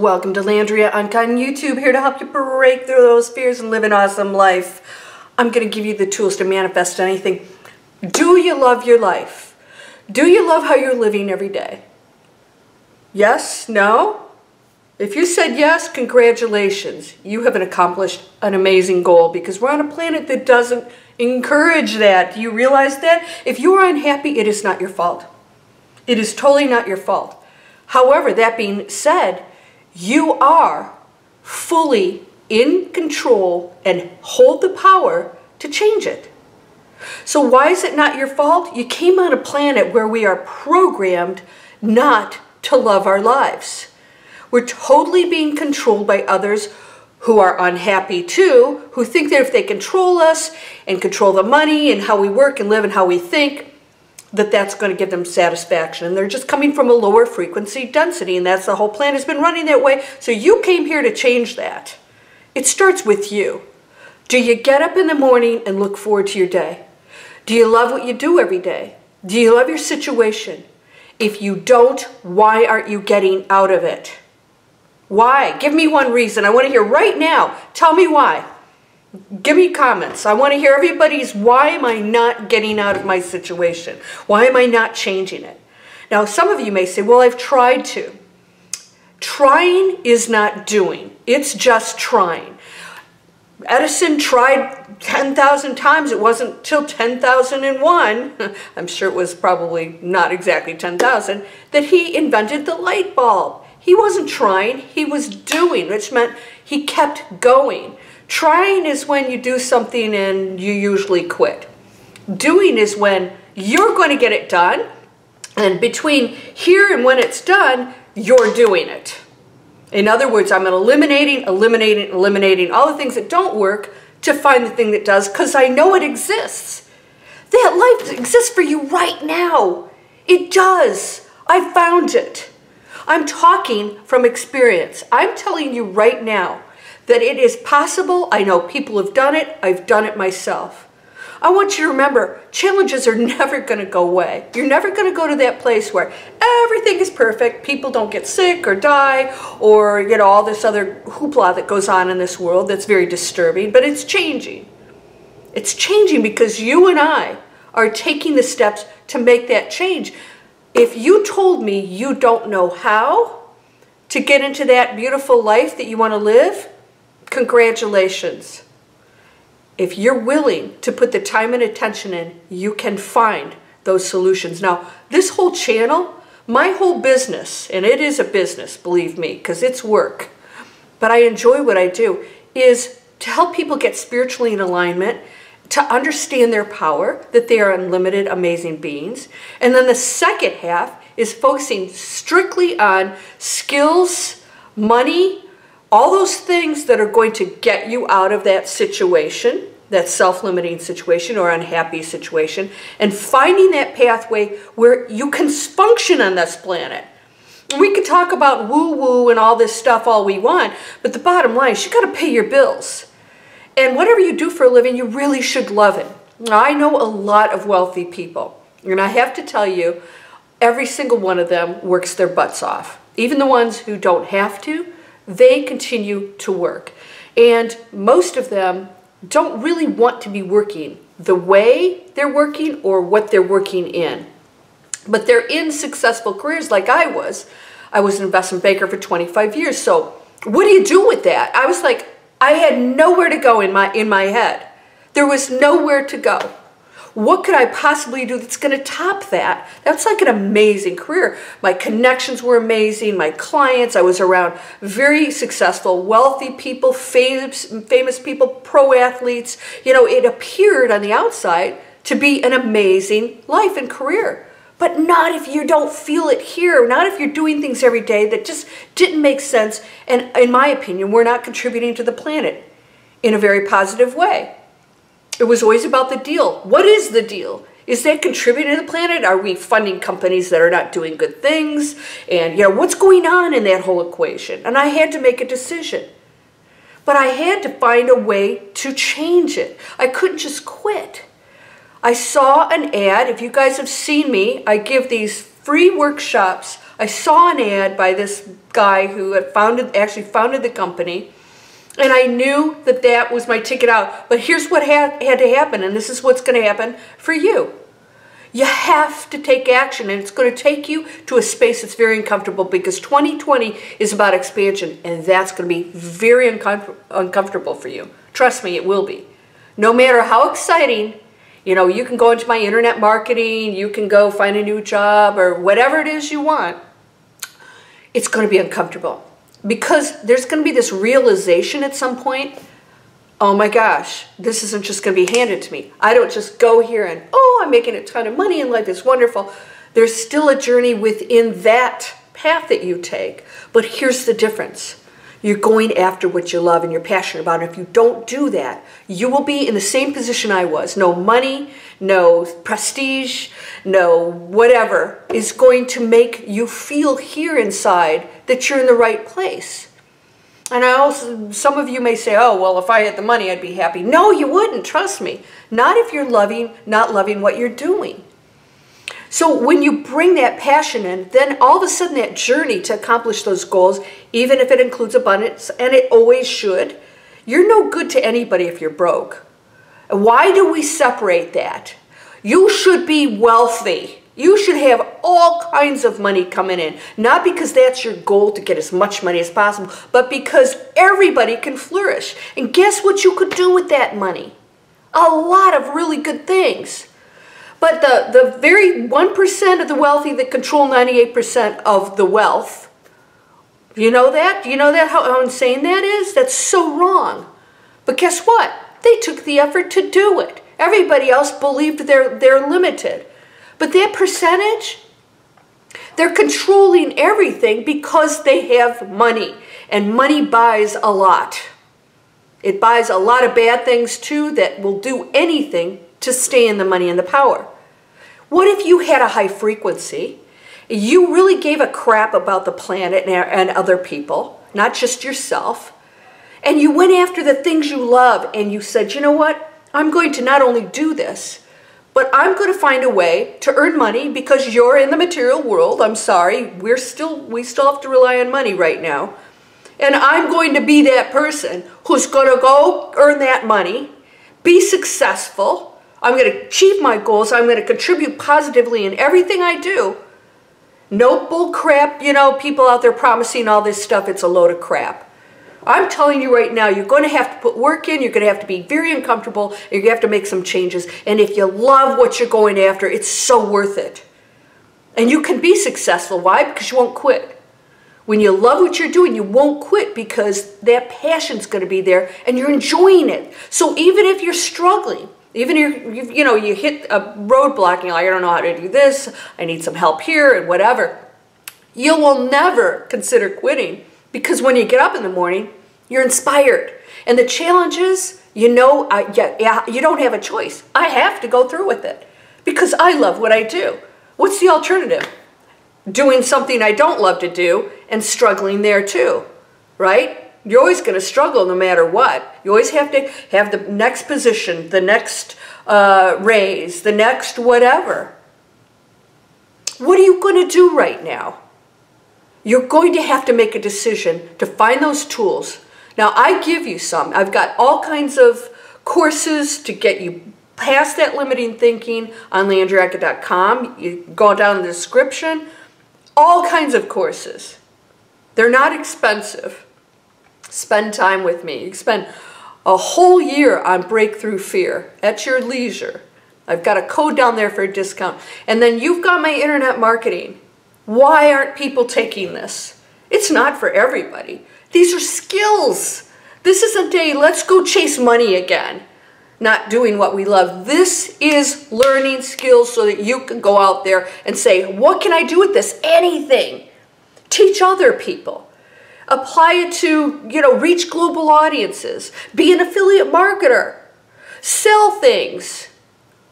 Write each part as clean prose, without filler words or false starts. Welcome to Landria Onkka on YouTube, here to help you break through those fears and live an awesome life. I'm going to give you the tools to manifest anything. Do you love your life? Do you love how you're living every day? Yes? No? If you said yes, congratulations. You have accomplished an amazing goal because we're on a planet that doesn't encourage that. Do you realize that? If you are unhappy, it is not your fault. It is totally not your fault. However, that being said, you are fully in control and hold the power to change it. So why is it not your fault? You came on a planet where we are programmed not to love our lives. We're totally being controlled by others who are unhappy too, who think that if they control us and control the money and how we work and live and how we think, that that's going to give them satisfaction. And they're just coming from a lower frequency density, and that's the whole plan has been running that way. So you came here to change that. It starts with you. Do you get up in the morning and look forward to your day? Do you love what you do every day? Do you love your situation? If you don't, why aren't you getting out of it? Why? Give me one reason. I want to hear right now. Tell me why. Give me comments. I want to hear everybody's, why am I not getting out of my situation? Why am I not changing it? Now, some of you may say, well, I've tried to. Trying is not doing. It's just trying. Edison tried 10,000 times. It wasn't till 10,001, I'm sure it was probably not exactly 10,000, that he invented the light bulb. He wasn't trying. He was doing, which meant he kept going. Trying is when you do something and you usually quit. Doing is when you're going to get it done, and between here and when it's done, you're doing it. In other words, I'm eliminating all the things that don't work to find the thing that does, because I know it exists. That life exists for you right now. It does. I found it. I'm talking from experience. I'm telling you right now that it is possible. I know people have done it. I've done it myself. I want you to remember, challenges are never going to go away. You're never going to go to that place where everything is perfect, people don't get sick or die, or you know, all this other hoopla that goes on in this world that's very disturbing, but it's changing. It's changing because you and I are taking the steps to make that change. If you told me you don't know how to get into that beautiful life that you want to live, congratulations. If you're willing to put the time and attention in, you can find those solutions. Now, this whole channel, my whole business, and it is a business, believe me, because it's work, but I enjoy what I do, is to help people get spiritually in alignment, to understand their power, that they are unlimited, amazing beings. And then the second half is focusing strictly on skills, money, all those things that are going to get you out of that situation, that self-limiting situation or unhappy situation, and finding that pathway where you can function on this planet. And we can talk about woo-woo and all this stuff all we want, but the bottom line is you got to pay your bills. And whatever you do for a living, you really should love it. Now, I know a lot of wealthy people, and I have to tell you, every single one of them works their butts off. Even the ones who don't have to, they continue to work, and most of them don't really want to be working the way they're working or what they're working in, but they're in successful careers like I was. I was an investment banker for 25 years, so what do you do with that? I was like, I had nowhere to go in my head. There was nowhere to go. What could I possibly do that's going to top that? That's like an amazing career. My connections were amazing. My clients, I was around very successful, wealthy people, famous people, pro athletes. You know, it appeared on the outside to be an amazing life and career. But not if you don't feel it here. Not if you're doing things every day that just didn't make sense. And in my opinion, we're not contributing to the planet in a very positive way. It was always about the deal. What is the deal? Is that contributing to the planet? Are we funding companies that are not doing good things? And, you know, what's going on in that whole equation? And I had to make a decision. But I had to find a way to change it. I couldn't just quit. I saw an ad. If you guys have seen me, I give these free workshops I saw an ad by this guy who had actually founded the company, and I knew that that was my ticket out. But here's what had to happen, and this is what's going to happen for you. You have to take action, and it's going to take you to a space that's very uncomfortable, because 2020 is about expansion, and that's going to be very uncomfortable for you. Trust me, it will be. No matter how exciting, you know, you can go into my internet marketing, you can go find a new job or whatever it is you want, it's going to be uncomfortable, because there's going to be this realization at some point, oh my gosh, this isn't just going to be handed to me. I don't just go here and, oh, I'm making a ton of money and life is wonderful. There's still a journey within that path that you take. But here's the difference. You're going after what you love and you're passionate about. And if you don't do that, you will be in the same position I was. No money, no prestige, no whatever is going to make you feel here inside that you're in the right place. And I also, some of you may say, oh, well, if I had the money, I'd be happy. No, you wouldn't, trust me. Not if you're not loving what you're doing. So when you bring that passion in, then all of a sudden that journey to accomplish those goals, even if it includes abundance, and it always should, you're no good to anybody if you're broke. Why do we separate that? You should be wealthy. You should have all kinds of money coming in, not because that's your goal to get as much money as possible, but because everybody can flourish. And guess what you could do with that money? A lot of really good things. But the very 1% of the wealthy that control 98% of the wealth, you know that? Do you know that, how insane that is? That's so wrong. But guess what? They took the effort to do it. Everybody else believed they're limited. But that percentage, they're controlling everything because they have money. And money buys a lot. It buys a lot of bad things too that will do anything to stay in the money and the power. What if you had a high frequency? You really gave a crap about the planet and other people, not just yourself. And you went after the things you love and you said, you know what? I'm going to not only do this, but I'm going to find a way to earn money, because you're in the material world. I'm sorry, we still have to rely on money right now. And I'm going to be that person who's going to go earn that money, be successful. I'm going to achieve my goals. I'm going to contribute positively in everything I do. No bull crap, you know, people out there promising all this stuff. It's a load of crap. I'm telling you right now, you're going to have to put work in, you're going to have to be very uncomfortable, and you have to make some changes. And if you love what you're going after, it's so worth it. And you can be successful. Why? Because you won't quit. When you love what you're doing, you won't quit, because that passion's going to be there and you're enjoying it. So even if you're struggling, even if you know, you hit a roadblock and you're like, I don't know how to do this, I need some help here and whatever, you will never consider quitting. Because when you get up in the morning, you're inspired. And the challenge is, you know, you don't have a choice. I have to go through with it because I love what I do. What's the alternative? Doing something I don't love to do and struggling there too, right? You're always going to struggle no matter what. You always have to have the next position, the next raise, the next whatever. What are you going to do right now? You're going to have to make a decision to find those tools. Now, I give you some. I've got all kinds of courses to get you past that limiting thinking on landriaonkka.com. You go down in the description. All kinds of courses. They're not expensive. Spend time with me. You can spend a whole year on breakthrough fear at your leisure. I've got a code down there for a discount. And then you've got my internet marketing. Why aren't people taking this? It's not for everybody. These are skills. This isn't a let's go chase money again, not doing what we love. This is learning skills so that you can go out there and say, what can I do with this? Anything. Teach other people. Apply it to, you know, reach global audiences. Be an affiliate marketer. Sell things.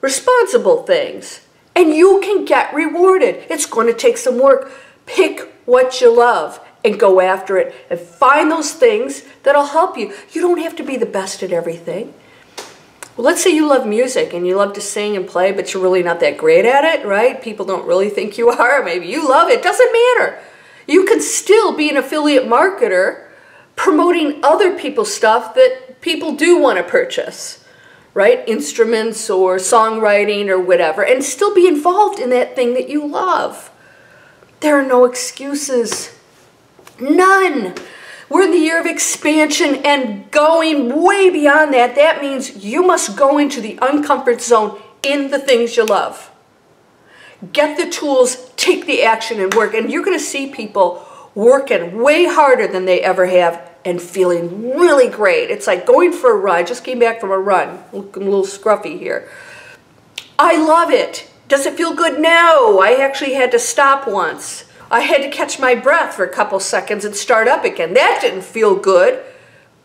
Responsible things. And you can get rewarded. It's going to take some work. Pick what you love and go after it and find those things that'll help you. You don't have to be the best at everything. Well, let's say you love music and you love to sing and play, but you're really not that great at it, right? People don't really think you are. Maybe you love it. Doesn't matter. You can still be an affiliate marketer promoting other people's stuff that people do want to purchase, right? Instruments or songwriting or whatever, and still be involved in that thing that you love. There are no excuses. None. We're in the year of expansion and going way beyond that. That means you must go into the uncomfort zone in the things you love. Get the tools, take the action, and work. And you're going to see people working way harder than they ever have and feeling really great. It's like going for a run. I just came back from a run. Looking a little scruffy here. I love it. Does it feel good? No. I actually had to stop once. I had to catch my breath for a couple seconds and start up again. That didn't feel good,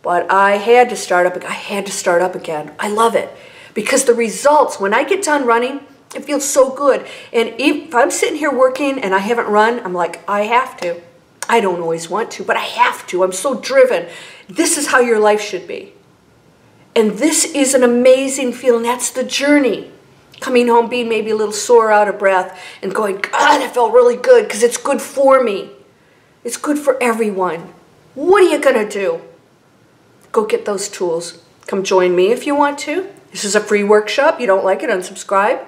but I had to start up. I had to start up again. I love it because the results, when I get done running, it feels so good. And if I'm sitting here working and I haven't run, I'm like, I have to. I don't always want to, but I have to. I'm so driven. This is how your life should be. And this is an amazing feeling. That's the journey. Coming home being maybe a little sore, out of breath, and going, God, I felt really good because it's good for me. It's good for everyone. What are you going to do? Go get those tools. Come join me if you want to. This is a free workshop. You don't like it, unsubscribe.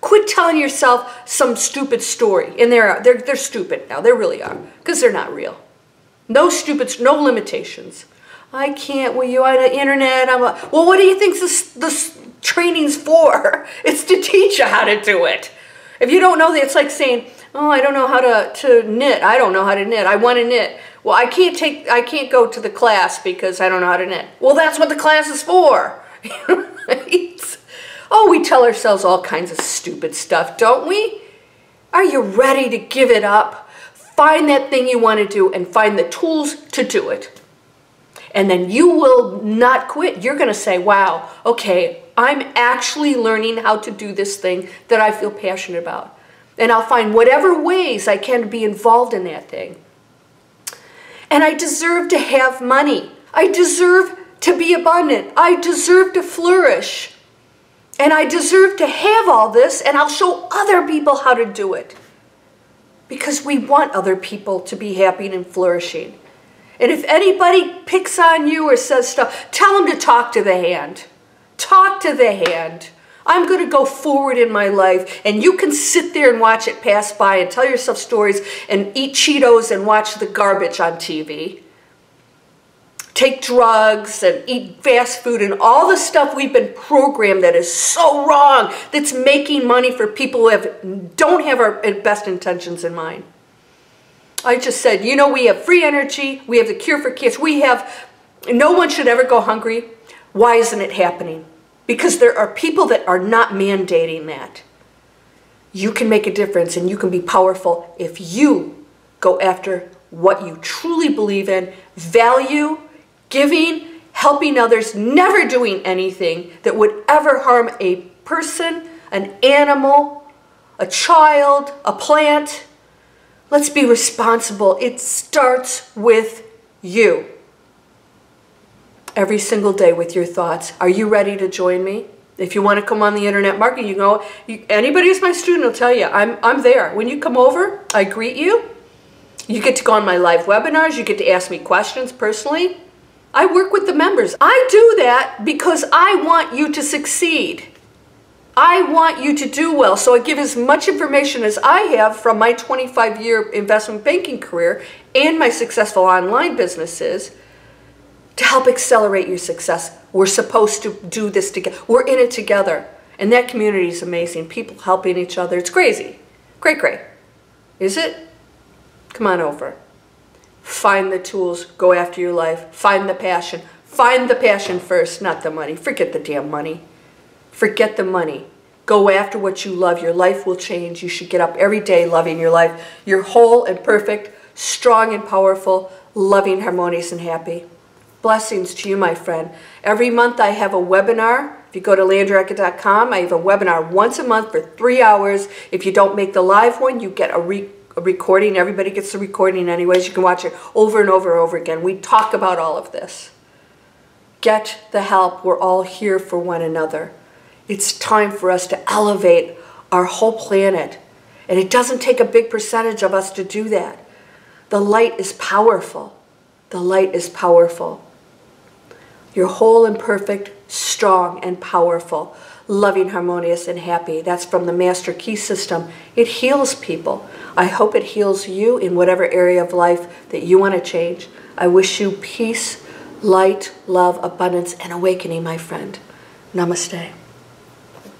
Quit telling yourself some stupid story. And they're stupid now. They really are because they're not real. No stupids, no limitations. I can't. Well, you're on the internet. Well, what do you think this training's for? It's to teach you how to do it. If you don't know that, it's like saying, oh, I don't know how to knit. I don't know how to knit. I want to knit. Well, I can't go to the class because I don't know how to knit. Well, that's what the class is for. Right? Oh, we tell ourselves all kinds of stupid stuff, don't we? Are you ready to give it up? Find that thing you want to do and find the tools to do it. And then you will not quit. You're going to say, wow, okay, I'm actually learning how to do this thing that I feel passionate about. And I'll find whatever ways I can to be involved in that thing. And I deserve to have money. I deserve to be abundant. I deserve to flourish. And I deserve to have all this, and I'll show other people how to do it. Because we want other people to be happy and flourishing. And if anybody picks on you or says stuff, tell them to talk to the hand. Talk to the hand. I'm going to go forward in my life, and you can sit there and watch it pass by and tell yourself stories and eat Cheetos and watch the garbage on TV. Take drugs and eat fast food and all the stuff we've been programmed that is so wrong, that's making money for people who don't have our best intentions in mind. I just said, you know, we have free energy, we have the cure for cancer, we have, no one should ever go hungry. Why isn't it happening? Because there are people that are not mandating that. You can make a difference and you can be powerful if you go after what you truly believe in, value, giving, helping others, never doing anything that would ever harm a person, an animal, a child, a plant. Let's be responsible. It starts with you. Every single day with your thoughts. Are you ready to join me? If you want to come on the internet marketing, you know, anybody who's my student will tell you, I'm there. When you come over, I greet you. You get to go on my live webinars. You get to ask me questions personally. I work with the members. I do that because I want you to succeed. I want you to do well, so I give as much information as I have from my 25-year investment banking career and my successful online businesses to help accelerate your success. We're supposed to do this together. We're in it together, and that community is amazing. People helping each other. It's crazy. Great, great. Is it? Come on over. Find the tools. Go after your life. Find the passion. Find the passion first, not the money. Forget the damn money. Forget the money. Go after what you love. Your life will change. You should get up every day loving your life. You're whole and perfect, strong and powerful, loving, harmonious, and happy. Blessings to you, my friend. Every month I have a webinar. If you go to landriaonkka.com, I have a webinar once a month for 3 hours. If you don't make the live one, you get a recording. Everybody gets the recording anyways. You can watch it over and over and over again. We talk about all of this. Get the help. We're all here for one another. It's time for us to elevate our whole planet. And it doesn't take a big percentage of us to do that. The light is powerful. The light is powerful. You're whole and perfect, strong and powerful, loving, harmonious, and happy. That's from the Master Key System. It heals people. I hope it heals you in whatever area of life that you want to change. I wish you peace, light, love, abundance, and awakening, my friend. Namaste.